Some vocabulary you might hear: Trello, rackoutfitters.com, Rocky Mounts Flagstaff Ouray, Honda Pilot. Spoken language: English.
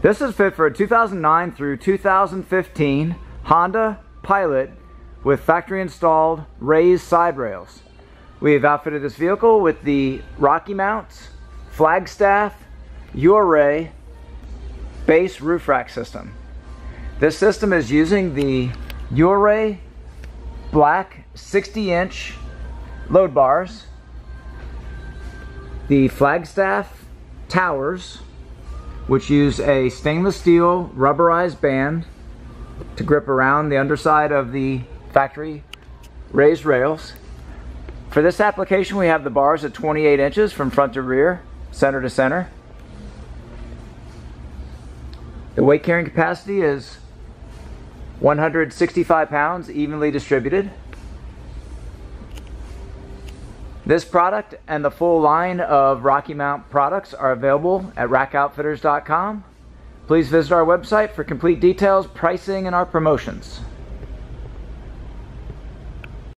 This is fit for a 2009 through 2015 Honda Pilot with factory installed raised side rails. We have outfitted this vehicle with the Rocky Mounts Flagstaff Ouray base roof rack system. This system is using the Ouray black 60-inch load bars, the Flagstaff towers, which use a stainless steel rubberized band to grip around the underside of the factory raised rails. For this application, we have the bars at 28 inches from front to rear, center to center. The weight carrying capacity is 165 pounds, evenly distributed. This product and the full line of Rocky Mount products are available at rackoutfitters.com. Please visit our website for complete details, pricing, and our promotions.